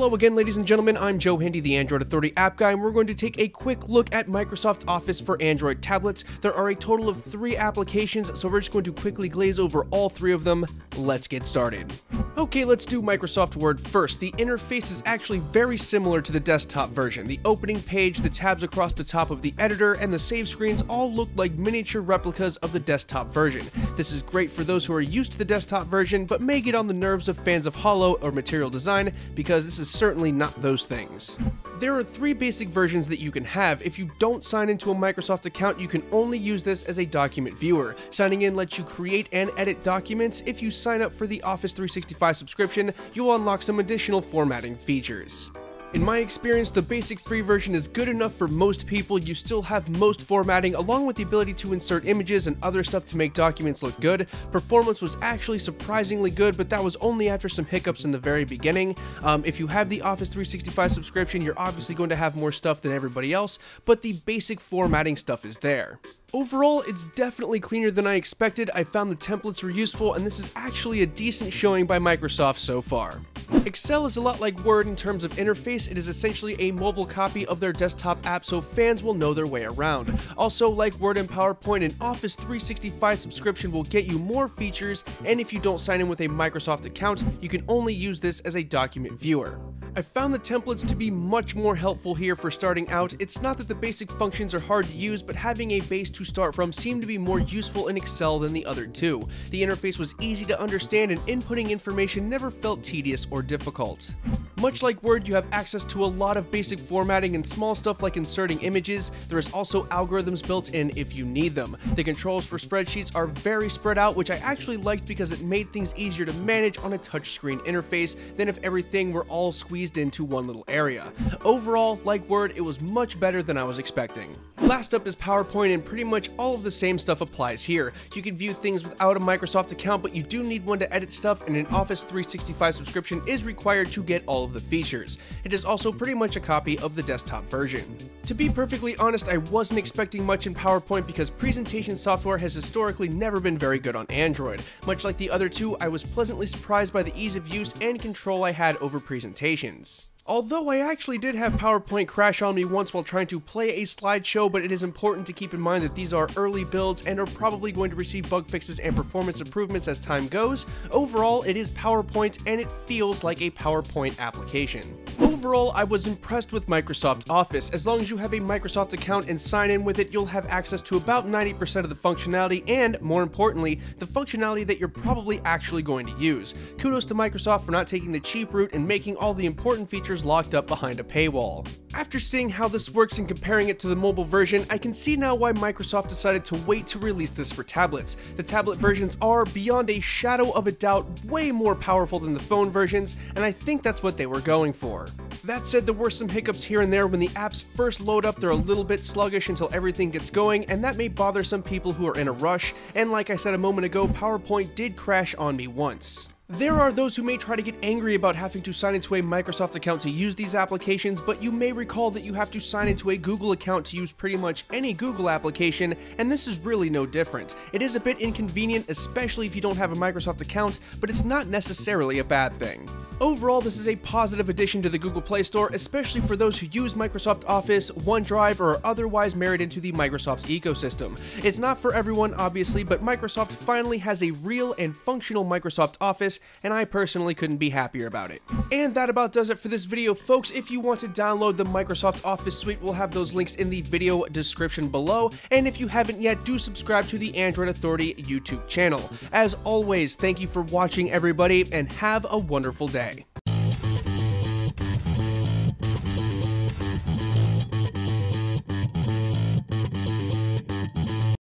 Hello again, ladies and gentlemen, I'm Joe Hindy, the Android Authority app guy, and we're going to take a quick look at Microsoft Office for Android tablets. There are a total of 3 applications, so we're just going to quickly glaze over all 3 of them. Let's get started. Okay, let's do Microsoft Word first. The interface is actually very similar to the desktop version. The opening page, the tabs across the top of the editor, and the save screens all look like miniature replicas of the desktop version. This is great for those who are used to the desktop version, but may get on the nerves of fans of Holo or Material Design, because this is certainly not those things. There are 3 basic versions that you can have. If you don't sign into a Microsoft account, you can only use this as a document viewer. Signing in lets you create and edit documents. If you sign up for the Office 365 subscription, you'll unlock some additional formatting features. In my experience, the basic free version is good enough for most people. You still have most formatting, along with the ability to insert images and other stuff to make documents look good. Performance was actually surprisingly good, but that was only after some hiccups in the very beginning. If you have the Office 365 subscription, you're obviously going to have more stuff than everybody else, but the basic formatting stuff is there. Overall, it's definitely cleaner than I expected. I found the templates were useful, and this is actually a decent showing by Microsoft so far. Excel is a lot like Word in terms of interface. It is essentially a mobile copy of their desktop app, so fans will know their way around. Also, like Word and PowerPoint, an Office 365 subscription will get you more features, and if you don't sign in with a Microsoft account, you can only use this as a document viewer. I found the templates to be much more helpful here for starting out. It's not that the basic functions are hard to use, but having a base to start from seemed to be more useful in Excel than the other two. The interface was easy to understand, and inputting information never felt tedious or difficult. Much like Word, you have access to a lot of basic formatting and small stuff like inserting images. There is also algorithms built in if you need them. The controls for spreadsheets are very spread out, which I actually liked because it made things easier to manage on a touchscreen interface than if everything were all squeezed into one little area. Overall, like Word, it was much better than I was expecting. Last up is PowerPoint, and pretty much all of the same stuff applies here. You can view things without a Microsoft account, but you do need one to edit stuff, and an Office 365 subscription is required to get all of the features. It is also pretty much a copy of the desktop version. To be perfectly honest, I wasn't expecting much in PowerPoint because presentation software has historically never been very good on Android. Much like the other two, I was pleasantly surprised by the ease of use and control I had over presentations. Although I actually did have PowerPoint crash on me once while trying to play a slideshow, but it is important to keep in mind that these are early builds and are probably going to receive bug fixes and performance improvements as time goes. Overall, it is PowerPoint, and it feels like a PowerPoint application. Overall, I was impressed with Microsoft Office. As long as you have a Microsoft account and sign in with it, you'll have access to about 90% of the functionality and, more importantly, the functionality that you're probably actually going to use. Kudos to Microsoft for not taking the cheap route and making all the important features locked up behind a paywall. After seeing how this works and comparing it to the mobile version, I can see now why Microsoft decided to wait to release this for tablets. The tablet versions are, beyond a shadow of a doubt, way more powerful than the phone versions, and I think that's what they were going for. That said, there were some hiccups here and there. When the apps first load up, they're a little bit sluggish until everything gets going, and that may bother some people who are in a rush, and like I said a moment ago, PowerPoint did crash on me once. There are those who may try to get angry about having to sign into a Microsoft account to use these applications, but you may recall that you have to sign into a Google account to use pretty much any Google application, and this is really no different. It is a bit inconvenient, especially if you don't have a Microsoft account, but it's not necessarily a bad thing. Overall, this is a positive addition to the Google Play Store, especially for those who use Microsoft Office, OneDrive, or are otherwise married into the Microsoft ecosystem. It's not for everyone, obviously, but Microsoft finally has a real and functional Microsoft Office, and I personally couldn't be happier about it. And that about does it for this video, folks. If you want to download the Microsoft Office suite, we'll have those links in the video description below. And if you haven't yet, do subscribe to the Android Authority YouTube channel. As always, thank you for watching, everybody, and have a wonderful day.